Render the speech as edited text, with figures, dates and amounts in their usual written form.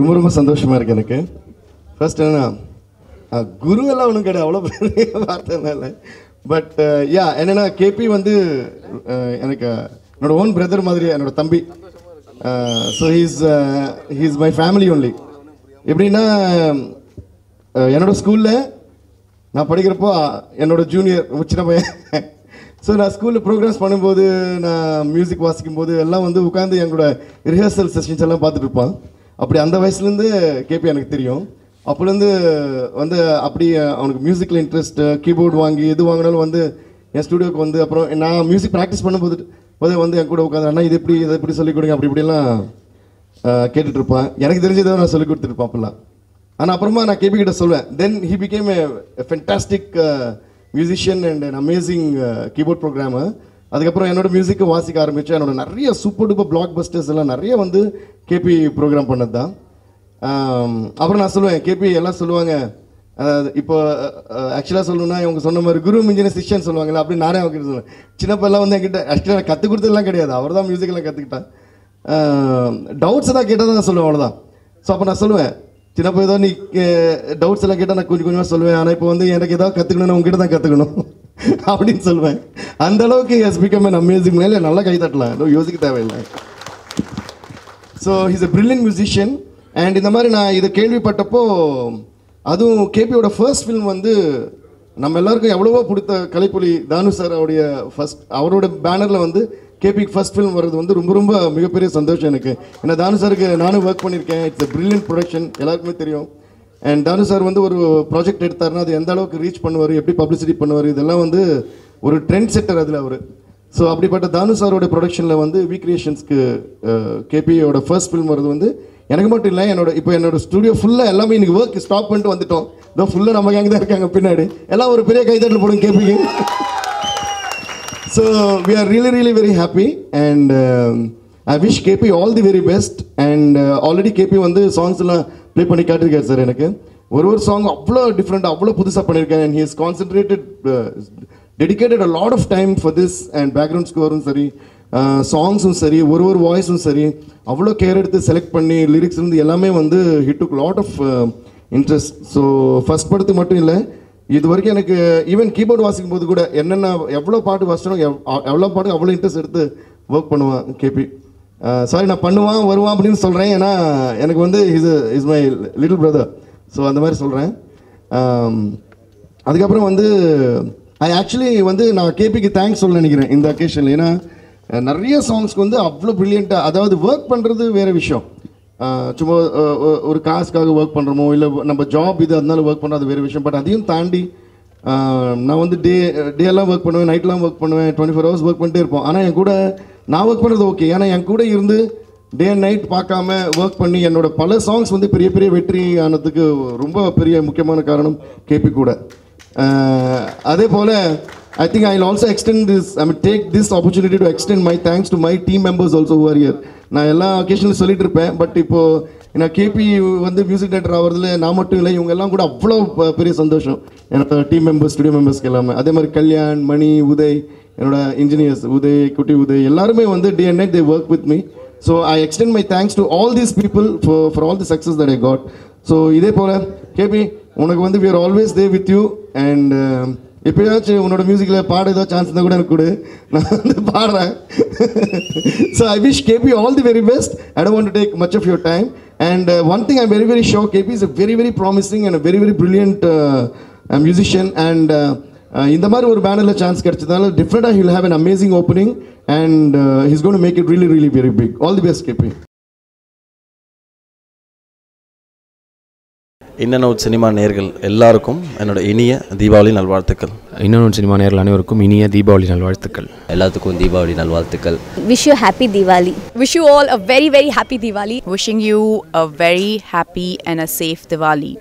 ரொம்ப சந்தோஷமா இருக்கு எனக்கு. ஃபர்ஸ்ட் என்ன குரு எல்லாம் ஒன்றும் கிடையாது, அவ்வளோ பெரிய வார்த்தை மேலே. பட் யா என்னென்னா கேபி வந்து எனக்கு என்னோடய ஓன் பிரதர் மாதிரி, என்னோடய தம்பி. So he's my family only. எப்படின்னா என்னோடய ஸ்கூலில் நான் படிக்கிறப்போ என்னோடய ஜூனியர் சின்ன பையன். ஸோ நான் ஸ்கூலில் ப்ரோக்ராம்ஸ் பண்ணும்போது, நான் மியூசிக் வாசிக்கும்போது எல்லாம் வந்து உட்காந்து எங்களோட ரிஹர்சல் செஷன்ஸ் எல்லாம் பார்த்துட்டு இருப்பான். அப்படி அந்த வயசுலேருந்து கேபி எனக்கு தெரியும். அப்போலேருந்து வந்து அப்படி அவனுக்கு மியூசிக்கில் இன்ட்ரெஸ்ட்டு, கீபோர்டு வாங்கி எது வாங்கினாலும் வந்து என் ஸ்டூடியோவுக்கு வந்து, அப்புறம் நான் மியூசிக் ப்ராக்டிஸ் பண்ணும்போது வந்து என் கூட உட்காந்து அண்ணா இது எப்படி இதை இப்படி சொல்லிக் கொடுங்க அப்படி இப்படிலாம் கேட்டுட்ருப்பான். எனக்கு தெரிஞ்சதை நான் சொல்லிக் கொடுத்துருப்பேன் அப்போல்லாம். ஆனால் அப்புறமா நான் கேபி கிட்ட சொல்வேன். Then he became a fantastic musician and an amazing keyboard programmer. அதுக்கப்புறம் என்னோட மியூசிக்கை வாசிக்க ஆரம்பித்தேன். என்னோட நிறைய சூப்பர் டூப்பர் பிளாக் பஸ்டர்ஸ் எல்லாம் நிறைய வந்து கேபி ப்ரோக்ராம் பண்ணது தான். அப்புறம் நான் சொல்லுவேன், கேபி எல்லாம் சொல்லுவாங்க, இப்போ ஆக்சுவலாக சொல்லணும்னா இவங்க சொன்ன மாதிரி குரு மிஞ்சின சிஷ்யன் சொல்லுவாங்கல்ல, அப்படி நானே அவங்க கிட்ட சொல்லுவேன். சின்னப்பெல்லாம் வந்து என்கிட்ட ஆக்சுவலாக நான் கற்றுக் கொடுத்ததுலாம் கிடையாது, அவர் தான் மியூசிக்கெல்லாம் கற்றுக்கிட்டேன். டவுட்ஸ் தான் கேட்டால் தான் சொல்லுவேன், அவ்வளோதான். ஸோ அப்போ நான் சொல்லுவேன், சின்னப்போ ஏதோ நீ டவுட்ஸ் எல்லாம் கேட்டால் நான் கொஞ்சம் கொஞ்சமாக சொல்லுவேன், ஆனால் இப்போ வந்து எனக்கு ஏதாவது கற்றுக்கணும்னா உங்ககிட்ட தான் கற்றுக்கணும் அப்படின்னு சொல்லுவேன். அந்தளவுக்கு ஹஸ் பிகம் அன் அமேசிங் மேலே நல்லா கை தட்டலாம், இன்னும் யோசிக்க தேவையில்லை. So he's a brilliant musician. And இந்த மாதிரி நான் இதை கேள்விப்பட்டப்போ, அதுவும் கேபியோட ஃபர்ஸ்ட் ஃபிலிம் வந்து நம்ம எல்லாருக்கும் எவ்வளவோ பிடித்த கலைப்புலி தானுசார் அவருடைய ஃபர்ஸ்ட், அவரோட பேனரில் வந்து கேபிக்கு ஃபர்ஸ்ட் ஃபிலிம் வர்றது வந்து ரொம்ப ரொம்ப மிகப்பெரிய சந்தோஷம் எனக்கு. ஏன்னா தானுசாருக்கு நானும் ஒர்க் பண்ணியிருக்கேன். இட்ஸ் எ பிரில்லியன்ட் ப்ரொடக்ஷன், எல்லாருக்குமே தெரியும். அண்ட் தானுசார் வந்து ஒரு ப்ராஜெக்ட் எடுத்தாருன்னா அது எந்த அளவுக்கு ரீச் பண்ணுவார், எப்படி பப்ளிசிட்டி பண்ணுவார், இதெல்லாம் வந்து ஒரு ட்ரெண்ட் செட்டர் அதில் அவர். ஸோ அப்படிப்பட்ட தானுசாரோட ப்ரொடக்ஷனில் வந்து வி கிரியேஷன்ஸ்க்கு கேபியோட ஃபர்ஸ்ட் ஃபிலிம் வர்றது வந்து எனக்கு மட்டும் இல்லை, என்னோட ஸ்டூடியோ ஃபுல்லாக எல்லாமே இன்னைக்கு ஒர்க் ஸ்டாப் பண்ணிட்டு வந்துட்டோம். இதோ ஃபுல்லாக நம்ம கேங்க தான் இருக்காங்க பின்னாடி, எல்லாம் ஒரு பெரிய கைதட்டல் போடுங்க கேபிக்கு. So we are really really very happy and I wish KP all the very best. And already K B வந்து சாங்ஸ்லாம் ப்ளே பண்ணி காட்டியிருக்காரு சார். எனக்கு ஒரு சாங் அவ்வளோ டிஃப்ரெண்ட்டாக அவ்வளோ புதுசாக பண்ணியிருக்கேன். And he is concentrated, dedicated a lot of time for this. And background ஸ்கோரும் சரி, சாங்ஸும் சரி, ஒரு வாய்ஸும் சரி, அவ்வளோ கேர் எடுத்து செலக்ட் பண்ணி லிரிக்ஸ் இருந்து எல்லாமே வந்து ஹிட்டுக்கு lot of interest. So first படத்துக்கு மட்டும் இல்லை, இது வரைக்கும் எனக்கு ஈவன் கீபோர்டு வாசிக்கும் போது கூட என்னென்ன எவ்வளோ பாட்டு வாசிச்சனும் எவ்வளோ பாட்டு அவ்வளோ இன்ட்ரெஸ்ட் எடுத்து ஒர்க் பண்ணுவான் கேபி. சாரி, நான் பண்ணுவான் வருவான் அப்படின்னு சொல்கிறேன், ஏன்னா எனக்கு வந்து is my little brother. So அந்த மாதிரி சொல்கிறேன். அதுக்கப்புறம் வந்து ஐ ஆக்சுவலி வந்து நான் கேபிக்கு தேங்க்ஸ் சொல்ல நினைக்கிறேன் இந்த அக்கேஷனில். ஏன்னா நிறைய சாங்ஸ்க்கு வந்து அவ்வளோ ப்ரில்லியண்ட்டாக, அதாவது ஒர்க் பண்ணுறது வேறு விஷயம், சும்மா ஒரு காசுக்காக ஒர்க் பண்ணுறோமோ இல்லை நம்ம ஜாப் இது அதனால ஒர்க் பண்ணுறது வேறு விஷயம். பட் அதையும் தாண்டி நான் வந்து டேலாம் ஒர்க் பண்ணுவேன், நைட்லாம் ஒர்க் பண்ணுவேன், 24 hours ஒர்க் பண்ணிட்டே இருப்போம். ஆனால் என் கூட நான் ஒர்க் பண்ணுறது ஓகே, ஏன்னா என் கூட இருந்து டே அண்ட் நைட் பார்க்காம ஒர்க் பண்ணி என்னோட பல சாங்ஸ் வந்து பெரிய பெரிய வெற்றி ஆனதுக்கு ரொம்ப பெரிய முக்கியமான காரணம் கேபி கூட. அதே போல் I think I'll also extend this, I mean take this opportunity to extend my thanks to my team members also who are here. நான் எல்லா ஒகேஷனில் சொல்லிட்டு இருப்பேன், பட் இப்போது ஏன்னா கேபி வந்து மியூசிக் டேரக்டர் ஆகிறதுல நான் மட்டும் இல்லை, இவங்க எல்லாம் கூட அவ்வளோ பெரிய சந்தோஷம் என்னோட டீம் மெம்பர்ஸ், ஸ்டுடியோ மெம்பர்ஸ்க்கு எல்லாமே. அதே மாதிரி கல்யாண், மணி, உதய், என்னோட இன்ஜினியர்ஸ் உதய், குட்டி உதய், எல்லாருமே வந்து day and night they work with me. So I extend my thanks to all these people for all the success that I got. So இதே போல் கேபி உனக்கு வந்து we are always there with you and எப்படியாச்சும் உன்னோட மியூசிக்கில் பாட ஏதோ chance இருந்தால் கூட எனக்கு கொடு, நான் வந்து பாடுறேன். So I wish KP all the very best. I don't want to take much of your time. And one thing I very very sure KP is a very very promising and very very brilliant musician. And இந்த மாதிரி ஒரு பேனரில் chance கிடச்சதுனால டெஃபினட்டாக he'll have an amazing opening and he's cone to make it really really very big. All the best K B. இன்னொரு cinema நேயர்கள் எல்லாருக்கும் என்னோட இனிய தீபாவளி நல்வாழ்த்துக்கள். இன்னொரு சினிமா நேயர்கள் அனைவருக்கும் இனிய தீபாவளி நல்வாழ்த்துக்கள். எல்லாத்துக்கும் தீபாவளி நல்வாழ்த்துக்கள். Wish you happy Deepavali. Wish you all a very very happy Deepavali. Wishing you a very happy and a safe Deepavali.